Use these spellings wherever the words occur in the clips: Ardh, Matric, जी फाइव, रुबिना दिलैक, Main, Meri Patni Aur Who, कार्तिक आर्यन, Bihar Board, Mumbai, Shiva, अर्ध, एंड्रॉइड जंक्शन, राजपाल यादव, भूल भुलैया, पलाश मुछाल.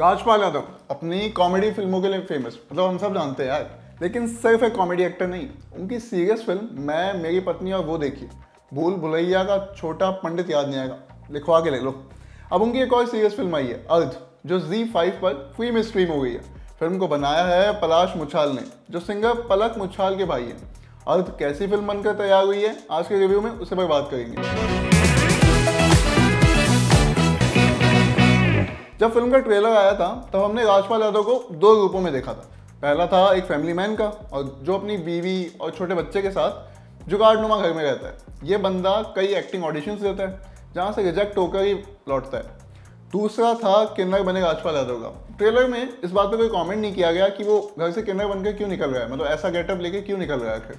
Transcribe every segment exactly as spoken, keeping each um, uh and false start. राजपाल यादव अपनी कॉमेडी फिल्मों के लिए फेमस, मतलब हम सब जानते हैं यार, लेकिन सिर्फ एक कॉमेडी एक्टर नहीं। उनकी सीरियस फिल्म मैं, मेरी पत्नी और वो देखी। भूल भुलैया का छोटा पंडित याद नहीं आएगा, लिखवा के ले लो। अब उनकी एक और सीरियस फिल्म आई है अर्ध, जो जी फाइव पर फ्री में स्ट्रीम हो गई है। फिल्म को बनाया है पलाश मुछाल ने, जो सिंगर पलाश मुछाल के भाई हैं। अर्ध कैसी फिल्म बनकर तैयार हुई है, आज के रिव्यू में उस पर बात करेंगे। जब फिल्म का ट्रेलर आया था तब तो हमने राजपाल यादव को दो रूपों में देखा था। पहला था एक फैमिली मैन का, और जो अपनी बीवी और छोटे बच्चे के साथ जुगाड़नुमा घर में रहता है। ये बंदा कई एक्टिंग ऑडिशंस देता है, जहाँ से रिजेक्ट होकर ही लौटता है। दूसरा था किन्नर बने राजपाल यादव का। ट्रेलर में इस बात पर कोई कॉमेंट नहीं किया गया कि वो घर से किन्नर बनकर क्यों निकल रहा है, मतलब ऐसा गेटअप लेके क्यों निकल रहा है। फिर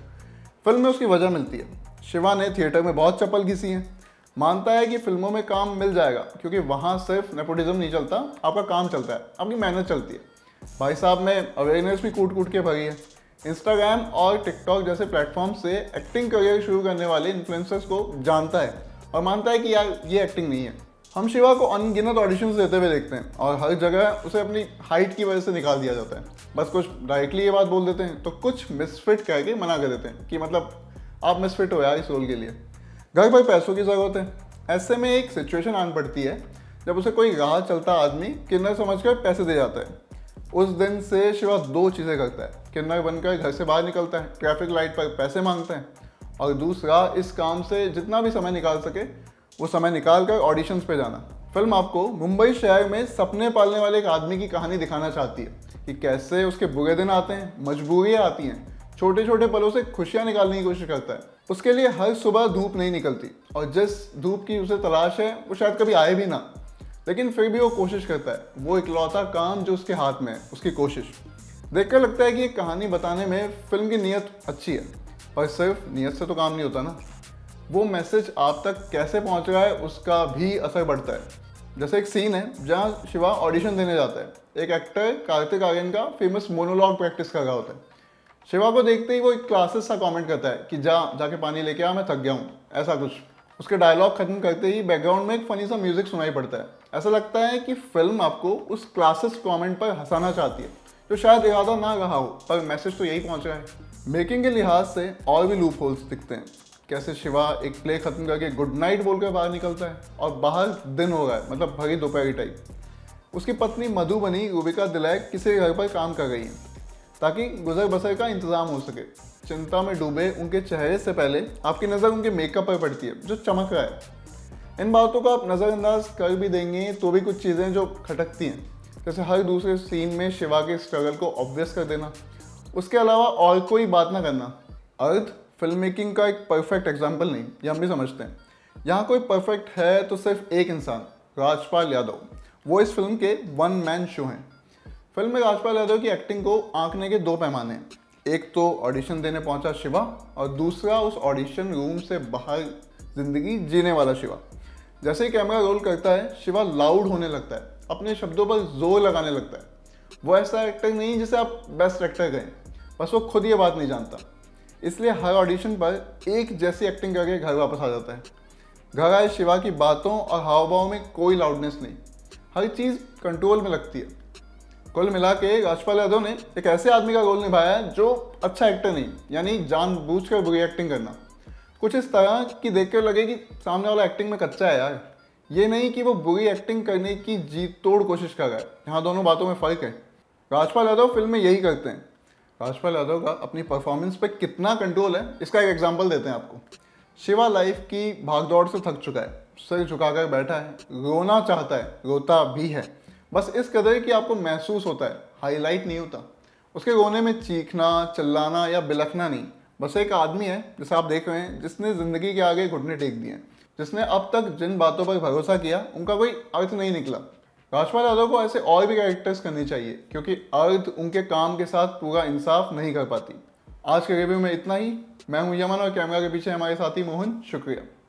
फिल्म में उसकी वजह मिलती है। शिवा ने थिएटर में बहुत चप्पल घिसी है, मानता है कि फिल्मों में काम मिल जाएगा क्योंकि वहाँ सिर्फ नेपोटिज्म नहीं चलता, आपका काम चलता है, आपकी मेहनत चलती है। भाई साहब में अवेयरनेस भी कूट कूट के भरी है। इंस्टाग्राम और टिकटॉक जैसे प्लेटफॉर्म से एक्टिंग करियर शुरू करने वाले इन्फ्लुएंसर्स को जानता है और मानता है कि यार ये एक्टिंग नहीं है। हम शिवा को अनगिनत ऑडिशंस देते हुए देखते हैं और हर जगह उसे अपनी हाइट की वजह से निकाल दिया जाता है। बस कुछ डायरेक्टली ये बात बोल देते हैं तो कुछ मिसफिट कह के मना कर देते हैं कि मतलब आप मिसफिट हो यार इस रोल के लिए। घर पर पैसों की ज़रूरत है। ऐसे में एक सिचुएशन आन पड़ती है जब उसे कोई राह चलता आदमी किन्नर समझकर पैसे दे जाता है। उस दिन से शिवा दो चीज़ें करता है। किन्नर बनकर घर से बाहर निकलता है, ट्रैफिक लाइट पर पैसे मांगता है, और दूसरा इस काम से जितना भी समय निकाल सके वो समय निकाल कर ऑडिशंस पर जाना। फिल्म आपको मुंबई शहर में सपने पालने वाले एक आदमी की कहानी दिखाना चाहती है कि कैसे उसके बुरे दिन आते हैं, मजबूरियाँ आती हैं, छोटे छोटे पलों से खुशियाँ निकालने की कोशिश करता है। उसके लिए हर सुबह धूप नहीं निकलती और जिस धूप की उसे तलाश है वो शायद कभी आए भी ना, लेकिन फिर भी वो कोशिश करता है। वो इकलौता काम जो उसके हाथ में है, उसकी कोशिश। देखकर लगता है कि ये कहानी बताने में फिल्म की नीयत अच्छी है, पर सिर्फ नीयत से तो काम नहीं होता ना। वो मैसेज आप तक कैसे पहुँच रहा है उसका भी असर बढ़ता है। जैसे एक सीन है जहाँ शिवा ऑडिशन देने जाता है। एक एक्टर कार्तिक आर्यन का फेमस मोनोलॉग प्रैक्टिस कर रहा होता है। शिवा को देखते ही वो एक क्लासेस सा कमेंट करता है कि जा जाके पानी लेके आ, मैं थक गया हूँ, ऐसा कुछ। उसके डायलॉग खत्म करते ही बैकग्राउंड में एक फनी सा म्यूजिक सुनाई पड़ता है। ऐसा लगता है कि फिल्म आपको उस क्लासेस कमेंट पर हंसाना चाहती है जो शायद इरादा ना रहा हो, पर मैसेज तो यही पहुँच रहा है। मेकिंग के लिहाज से और भी लूप होल्स दिखते हैं। कैसे शिवा एक प्ले खत्म करके गुड नाइट बोलकर बाहर निकलता है और बाहर दिन हो रहा है, मतलब भरी दोपहरी टाइप। उसकी पत्नी मधुबनी रुबिना दिलैक किसी घर पर काम कर रही है ताकि गुजर बसर का इंतज़ाम हो सके। चिंता में डूबे उनके चेहरे से पहले आपकी नज़र उनके मेकअप पर पड़ती है जो चमक रहा है। इन बातों का आप नज़रअंदाज कर भी देंगे तो भी कुछ चीज़ें जो खटकती हैं, जैसे हर दूसरे सीन में शिवा के स्ट्रगल को ऑब्वियस कर देना, उसके अलावा और कोई बात ना करना। अर्थ फिल्म मेकिंग का एक परफेक्ट एग्जाम्पल नहीं, ये हम भी समझते हैं। यहाँ कोई परफेक्ट है तो सिर्फ एक इंसान, राजपाल यादव। वो इस फिल्म के वन मैन शो हैं। फिल्म में राजपाल यादव की एक्टिंग को आंकने के दो पैमाने हैं। एक तो ऑडिशन देने पहुंचा शिवा और दूसरा उस ऑडिशन रूम से बाहर जिंदगी जीने वाला शिवा। जैसे ही कैमरा रोल करता है शिवा लाउड होने लगता है, अपने शब्दों पर जोर लगाने लगता है। वो ऐसा एक्टर नहीं जिसे आप बेस्ट एक्टर कहें, बस वो खुद ये बात नहीं जानता, इसलिए हर ऑडिशन पर एक जैसी एक्टिंग करके घर वापस आ जाता है। घर आए शिवा की बातों और हाव भाव में कोई लाउडनेस नहीं, हर चीज़ कंट्रोल में लगती है। कुल मिला के राजपाल यादव ने एक ऐसे आदमी का रोल निभाया जो अच्छा एक्टर नहीं, यानी जानबूझकर बुरी एक्टिंग करना, कुछ इस तरह कि देखकर लगे कि सामने वाला एक्टिंग में कच्चा है यार, ये नहीं कि वो बुरी एक्टिंग करने की जी तोड़ कोशिश कर रहा है। यहाँ दोनों बातों में फ़र्क है। राजपाल यादव फिल्म में यही करते हैं। राजपाल यादव का अपनी परफॉर्मेंस पर कितना कंट्रोल है इसका एक एग्जाम्पल देते हैं आपको। शिवा लाइफ की भागदौड़ से थक चुका है, सिर झुकाकर बैठा है, रोना चाहता है, रोता भी है, बस इस कदर कि आपको महसूस होता है, हाईलाइट नहीं होता। उसके रोने में चीखना, चिल्लाना या बिलखना नहीं, बस एक आदमी है जिसे आप देख रहे हैं, जिसने ज़िंदगी के आगे घुटने टेक दिए हैं, जिसने अब तक जिन बातों पर भरोसा किया उनका कोई अर्थ नहीं निकला। राजपाल यादव को ऐसे और भी कैरेक्टर्स करनी चाहिए क्योंकि अर्थ उनके काम के साथ पूरा इंसाफ नहीं कर पाती। आज के रिव्यू में इतना ही। मैं हूँ यमन और कैमरा के पीछे हमारे साथी मोहन। शुक्रिया।